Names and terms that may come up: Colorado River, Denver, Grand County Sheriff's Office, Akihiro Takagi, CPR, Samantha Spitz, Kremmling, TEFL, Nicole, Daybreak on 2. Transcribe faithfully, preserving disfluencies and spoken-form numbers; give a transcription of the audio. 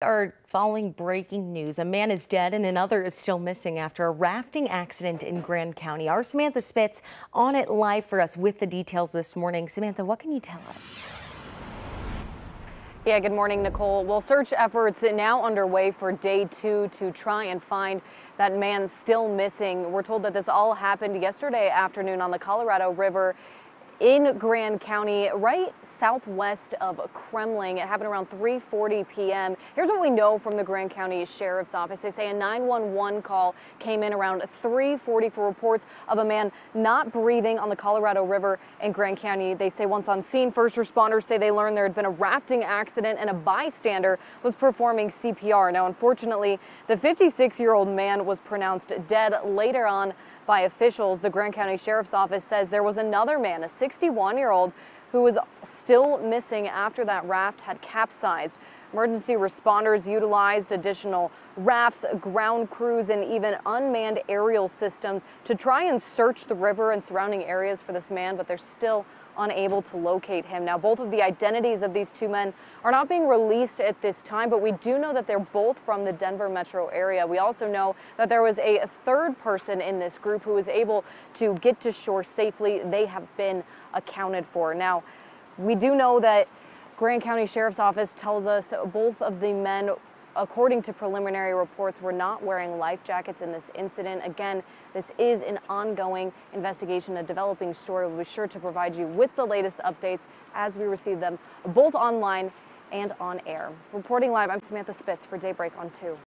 Are following breaking news. A man is dead and another is still missing after a rafting accident in Grand County. Our Samantha Spitz on it live for us with the details this morning. Samantha, what can you tell us? Yeah, good morning, Nicole. Well, search efforts are now underway for day two to try and find that man still missing. We're told that this all happened yesterday afternoon on the Colorado River in Grand County, right southwest of Kremmling. It happened around three forty p m Here's what we know from the Grand County Sheriff's Office. They say a nine one one call came in around three forty for reports of a man not breathing on the Colorado River in Grand County. They say once on scene, first responders say they learned there had been a rafting accident and a bystander was performing C P R. Now, unfortunately, the fifty-six-year-old man was pronounced dead later on by officials. The Grand County Sheriff's Office says there was another man, a sixty-one-year-old, who was still missing after that raft had capsized. Emergency responders utilized additional rafts, ground crews, and even unmanned aerial systems to try and search the river and surrounding areas for this man, but they're still unable to locate him. Now, both of the identities of these two men are not being released at this time, but we do know that they're both from the Denver metro area. We also know that there was a third person in this group who was able to get to shore safely. They have been accounted for. Now, we do know that Grand County Sheriff's Office tells us both of the men, according to preliminary reports, were not wearing life jackets in this incident. Again, this is an ongoing investigation, a developing story. We'll be sure to provide you with the latest updates as we receive them, both online and on air. Reporting live, I'm Samantha Spitz for Daybreak on two.